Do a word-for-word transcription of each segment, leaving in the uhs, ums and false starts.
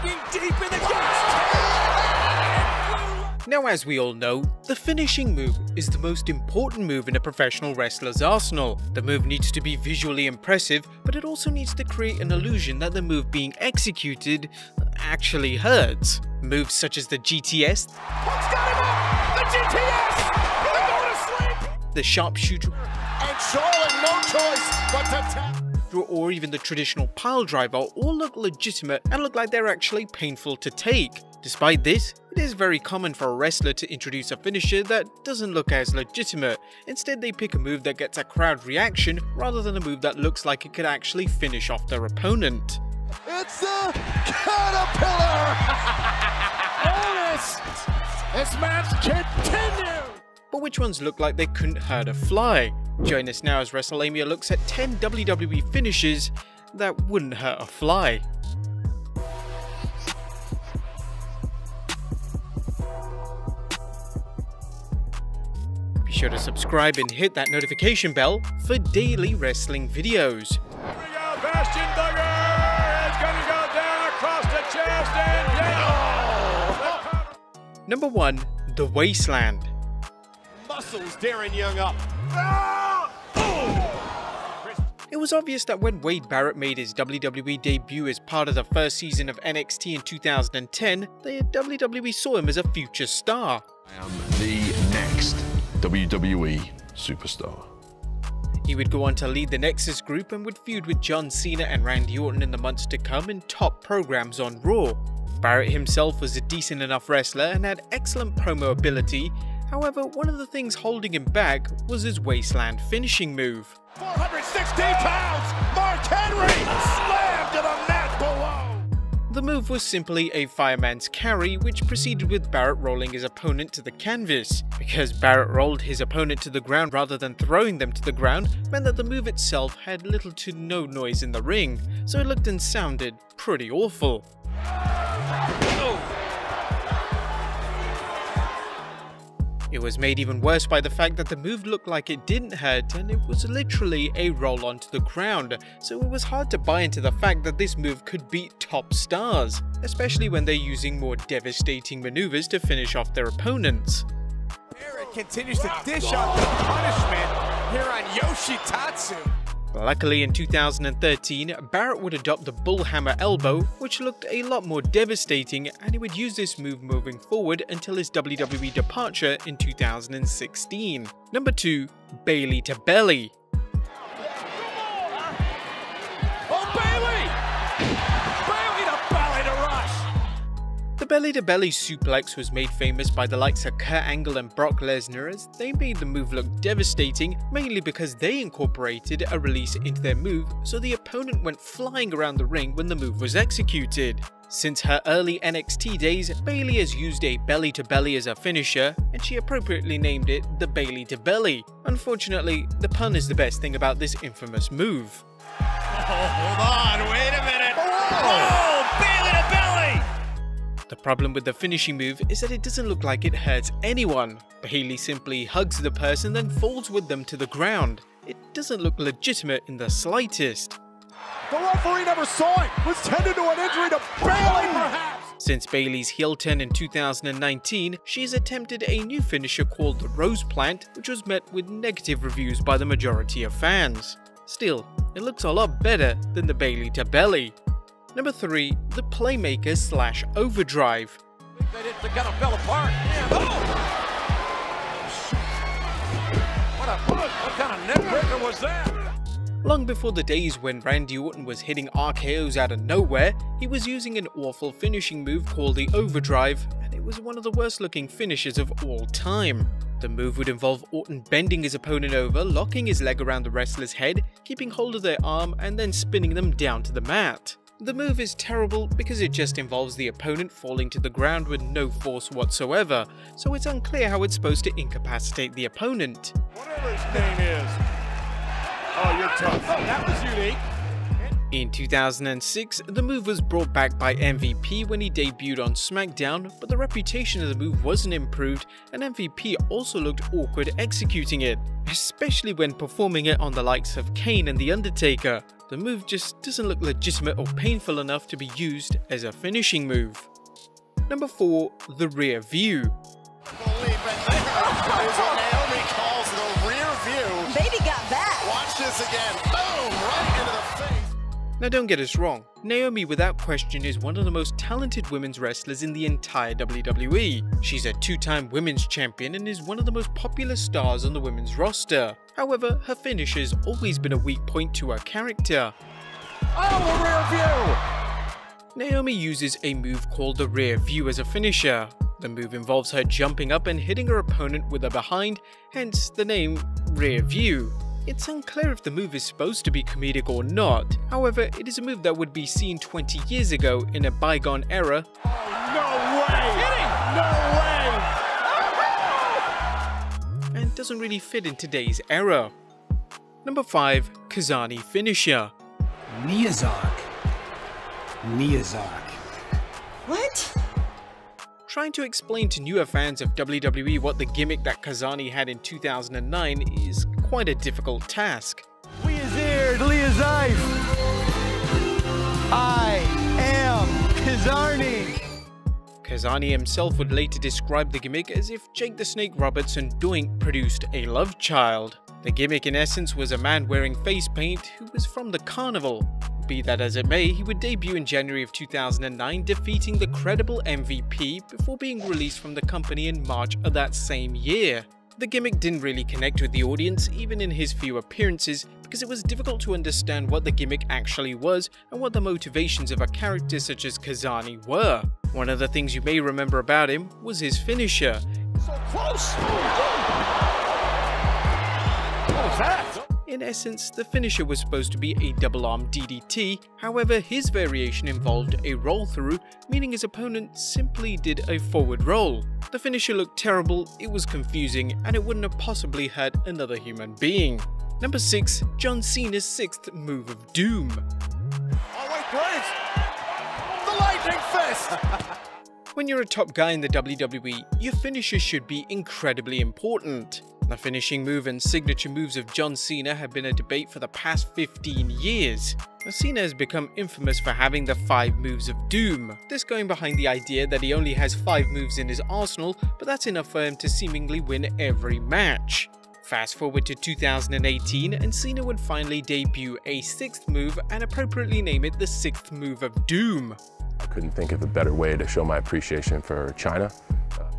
digging deep in the chest. Now, as we all know, the finishing move is the most important move in a professional wrestler's arsenal. The move needs to be visually impressive, but it also needs to create an illusion that the move being executed actually hurts. Moves such as the G T S, Hook's got him up! The G T S! He's going to sleep! The sharpshooter, and Charlotte, no choice but to tap. Or even the traditional pile driver all look legitimate and look like they're actually painful to take. Despite this, it is very common for a wrestler to introduce a finisher that doesn't look as legitimate. Instead, they pick a move that gets a crowd reaction rather than a move that looks like it could actually finish off their opponent. It's a caterpillar! Bonus! This match continues! But which ones look like they couldn't hurt a fly? Join us now as WrestleMania looks at ten W W E finishes that wouldn't hurt a fly. Be sure to subscribe and hit that notification bell for daily wrestling videos. Here we go, Bastion Duggar is going to go down across the chest and down! Oh. Number one, The Wasteland. Muscles Darren Young up. It was obvious that when Wade Barrett made his W W E debut as part of the first season of N X T in two thousand ten, the W W E saw him as a future star. I am the next W W E superstar. He would go on to lead the Nexus group and would feud with John Cena and Randy Orton in the months to come in top programs on Raw. Barrett himself was a decent enough wrestler and had excellent promo ability. However, one of the things holding him back was his wasteland finishing move. four hundred sixteen pounds! Mark Henry slammed to the mat below! The move was simply a fireman's carry, which proceeded with Barrett rolling his opponent to the canvas. Because Barrett rolled his opponent to the ground rather than throwing them to the ground meant that the move itself had little to no noise in the ring, so it looked and sounded pretty awful. It was made even worse by the fact that the move looked like it didn't hurt and it was literally a roll onto the ground, so it was hard to buy into the fact that this move could beat top stars, especially when they're using more devastating maneuvers to finish off their opponents. Barrett continues to dish out the punishment here on Yoshi Tatsu. Luckily, in two thousand thirteen, Barrett would adopt the bullhammer elbow, which looked a lot more devastating, and he would use this move moving forward until his W W E departure in two thousand sixteen. Number two, Bayley to Belly. Oh, Bayley! Bayley to Belly to Rush! The Belly to Belly suplex was made famous by the likes of Kurt Angle and Brock Lesnar, as they made the move look devastating, mainly because they incorporated a release into their move, so the opponent went flying around the ring when the move was executed. Since her early N X T days, Bayley has used a belly to belly as her finisher, and she appropriately named it the Bayley to Belly. Unfortunately, the pun is the best thing about this infamous move. Oh, hold on, wait a minute! Oh. The problem with the finishing move is that it doesn't look like it hurts anyone. Bayley simply hugs the person then falls with them to the ground. It doesn't look legitimate in the slightest. The referee never saw it, was tended to an injury to Bayley perhaps! Since Bayley's heel turn in two thousand nineteen, she's attempted a new finisher called the Rose Plant, which was met with negative reviews by the majority of fans. Still, it looks a lot better than the Bayley to Belly. Number three, the Playmaker slash Overdrive. They didn't, they got fell apart. Yeah. Oh! What a what kind of net breaker was that? Long before the days when Randy Orton was hitting R K Os out of nowhere, he was using an awful finishing move called the Overdrive, and it was one of the worst looking finishes of all time. The move would involve Orton bending his opponent over, locking his leg around the wrestler's head, keeping hold of their arm, and then spinning them down to the mat. The move is terrible because it just involves the opponent falling to the ground with no force whatsoever, so it's unclear how it's supposed to incapacitate the opponent. Whatever his name is. Oh, you're tough. Oh, that was unique. In two thousand six, the move was brought back by M V P when he debuted on SmackDown, but the reputation of the move wasn't improved and M V P also looked awkward executing it, especially when performing it on the likes of Kane and The Undertaker. The move just doesn't look legitimate or painful enough to be used as a finishing move. Number four. The Rear View. Now don't get us wrong, Naomi without question is one of the most talented women's wrestlers in the entire W W E. She's a two-time women's champion and is one of the most popular stars on the women's roster. However, her finish has always been a weak point to her character. Oh, a rear view! Naomi uses a move called the rear view as a finisher. The move involves her jumping up and hitting her opponent with her behind, hence the name rear view. It's unclear if the move is supposed to be comedic or not. However, it is a move that would be seen twenty years ago in a bygone era. Oh, no way! No way! And doesn't really fit in today's era. Number five, Kazani finisher. Miyazaki. Miyazaki. What? Trying to explain to newer fans of W W E what the gimmick that Kazani had in two thousand nine is quite a difficult task. We is here, Lee is life. I am Kazani. Kazani himself would later describe the gimmick as if Jake the Snake Robertson Doink produced a love child. The gimmick in essence was a man wearing face paint who was from the carnival. Be that as it may, he would debut in January of two thousand nine, defeating the credible M V P before being released from the company in March of that same year. The gimmick didn't really connect with the audience, even in his few appearances, because it was difficult to understand what the gimmick actually was and what the motivations of a character such as Kazani were. One of the things you may remember about him was his finisher. So close! What was that? In essence, the finisher was supposed to be a double-arm D D T, however his variation involved a roll-through, meaning his opponent simply did a forward roll. The finisher looked terrible, it was confusing, and it wouldn't have possibly hurt another human being. Number six. John Cena's sixth move of doom. Oh wait, please! The lightning fist! When you're a top guy in the W W E, your finisher should be incredibly important. The finishing move and signature moves of John Cena have been a debate for the past fifteen years. Now, Cena has become infamous for having the five moves of doom, this going behind the idea that he only has five moves in his arsenal, but that's enough for him to seemingly win every match. Fast forward to two thousand eighteen and Cena would finally debut a sixth move and appropriately name it the sixth move of doom. I couldn't think of a better way to show my appreciation for China.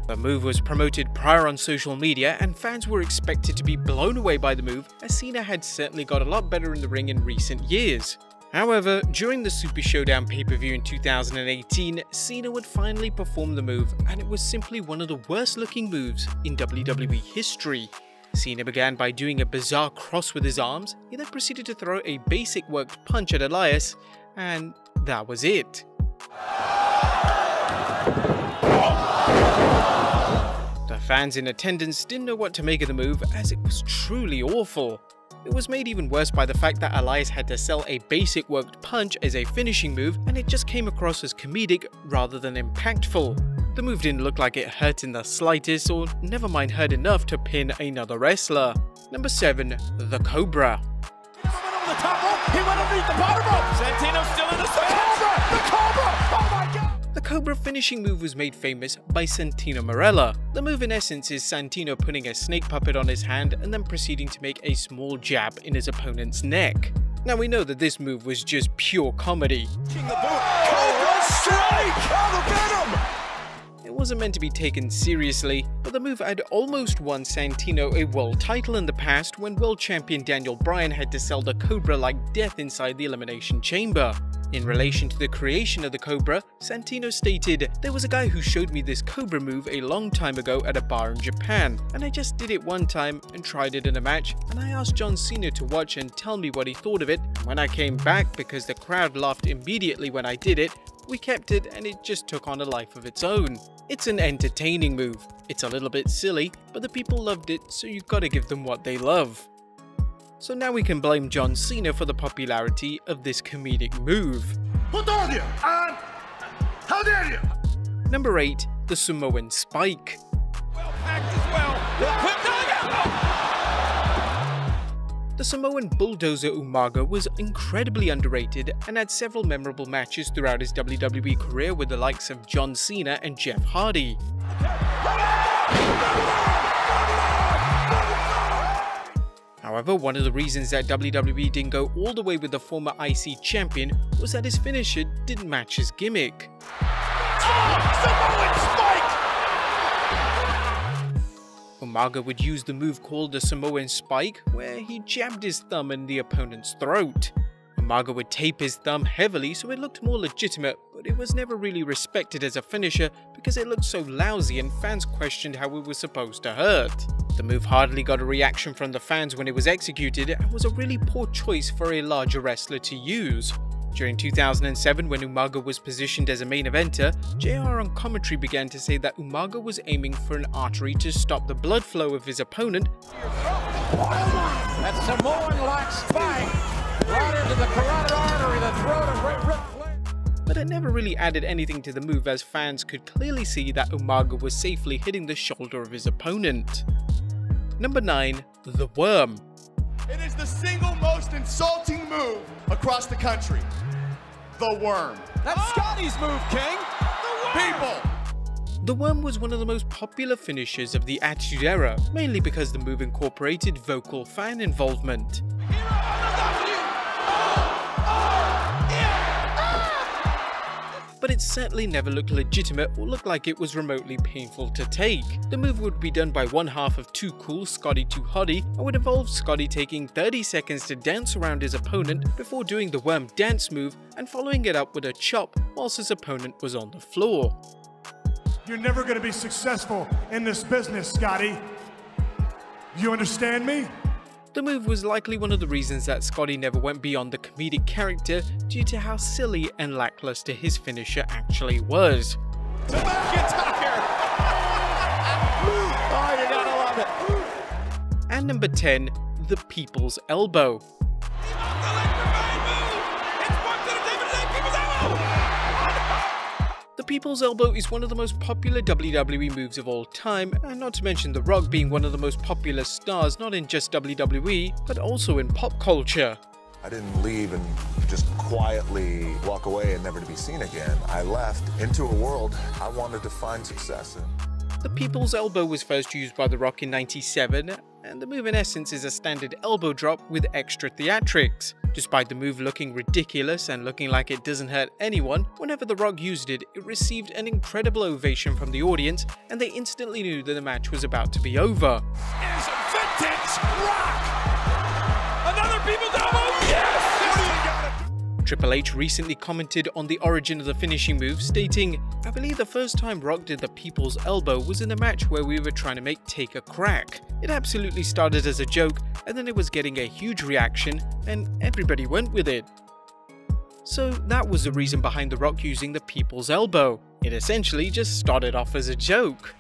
The move was promoted prior on social media and fans were expected to be blown away by the move, as Cena had certainly got a lot better in the ring in recent years. However, during the Super Showdown pay-per-view in two thousand eighteen, Cena would finally perform the move and it was simply one of the worst looking moves in W W E history. Cena began by doing a bizarre cross with his arms, he then proceeded to throw a basic worked punch at Elias, and that was it. The fans in attendance didn't know what to make of the move, as it was truly awful. It was made even worse by the fact that Elias had to sell a basic worked punch as a finishing move, and it just came across as comedic rather than impactful. The move didn't look like it hurt in the slightest, or never mind hurt enough to pin another wrestler. Number seven. The Cobra. He went over the top rope, he went underneath the bottom rope! Santino's still in the space! The Cobra! Oh my god! The Cobra finishing move was made famous by Santino Marella. The move in essence is Santino putting a snake puppet on his hand and then proceeding to make a small jab in his opponent's neck. Now we know that this move was just pure comedy. It wasn't meant to be taken seriously, but the move had almost won Santino a world title in the past when world champion Daniel Bryan had to sell the Cobra like death inside the Elimination Chamber. In relation to the creation of the Cobra, Santino stated, "There was a guy who showed me this Cobra move a long time ago at a bar in Japan, and I just did it one time and tried it in a match, and I asked John Cena to watch and tell me what he thought of it. When I came back, because the crowd laughed immediately when I did it, we kept it and it just took on a life of its own. It's an entertaining move, it's a little bit silly, but the people loved it, so you've got to give them what they love." So now we can blame John Cena for the popularity of this comedic move. How dare you? Um, how dare you? Number eight, the Samoan Spike. Well packed as well. Oh. The Samoan bulldozer Umaga was incredibly underrated and had several memorable matches throughout his W W E career with the likes of John Cena and Jeff Hardy. However, one of the reasons that W W E didn't go all the way with the former I C champion was that his finisher didn't match his gimmick. Oh, Samoan Spike! Umaga would use the move called the Samoan Spike, where he jabbed his thumb in the opponent's throat. Umaga would tape his thumb heavily so it looked more legitimate, but it was never really respected as a finisher because it looked so lousy and fans questioned how it was supposed to hurt. The move hardly got a reaction from the fans when it was executed and was a really poor choice for a larger wrestler to use. During two thousand seven, when Umaga was positioned as a main eventer, J R on commentary began to say that Umaga was aiming for an artery to stop the blood flow of his opponent. That's Samoan-like spike right into the carotid artery, the throat of Ray Ripley. But it never really added anything to the move, as fans could clearly see that Umaga was safely hitting the shoulder of his opponent. Number nine, the Worm. It is the single most insulting move across the country. The Worm. That's oh! Scotty's move, King. The Worm. People. The Worm was one of the most popular finishers of the Attitude Era, mainly because the move incorporated vocal fan involvement. But it certainly never looked legitimate or looked like it was remotely painful to take. The move would be done by one half of Too Cool, Scotty Too Hotty, and would involve Scotty taking thirty seconds to dance around his opponent before doing the worm dance move and following it up with a chop whilst his opponent was on the floor. You're never going to be successful in this business, Scotty. You understand me? The move was likely one of the reasons that Scotty never went beyond the comedic character due to how silly and lackluster his finisher actually was. And number ten, the People's Elbow. People's Elbow is one of the most popular W W E moves of all time, and not to mention The Rock being one of the most popular stars not in just W W E, but also in pop culture. I didn't leave and just quietly walk away and never to be seen again. I left into a world I wanted to find success in. The People's Elbow was first used by The Rock in ninety-seven, and the move in essence is a standard elbow drop with extra theatrics. Despite the move looking ridiculous and looking like it doesn't hurt anyone, whenever The Rock used it, it received an incredible ovation from the audience, and they instantly knew that the match was about to be over. It is a vintage Rock! Another People's Elbow! Yes! Triple H recently commented on the origin of the finishing move, stating, "I believe the first time Rock did the People's Elbow was in a match where we were trying to make Take a Crack. It absolutely started as a joke, and then it was getting a huge reaction, and everybody went with it." So that was the reason behind The Rock using the People's Elbow. It essentially just started off as a joke.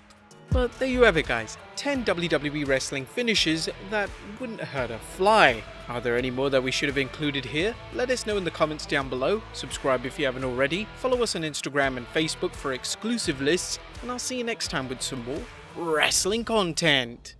But there you have it, guys, ten W W E wrestling finishes that wouldn't hurt a fly. Are there any more that we should have included here? Let us know in the comments down below, subscribe if you haven't already, follow us on Instagram and Facebook for exclusive lists, and I'll see you next time with some more wrestling content.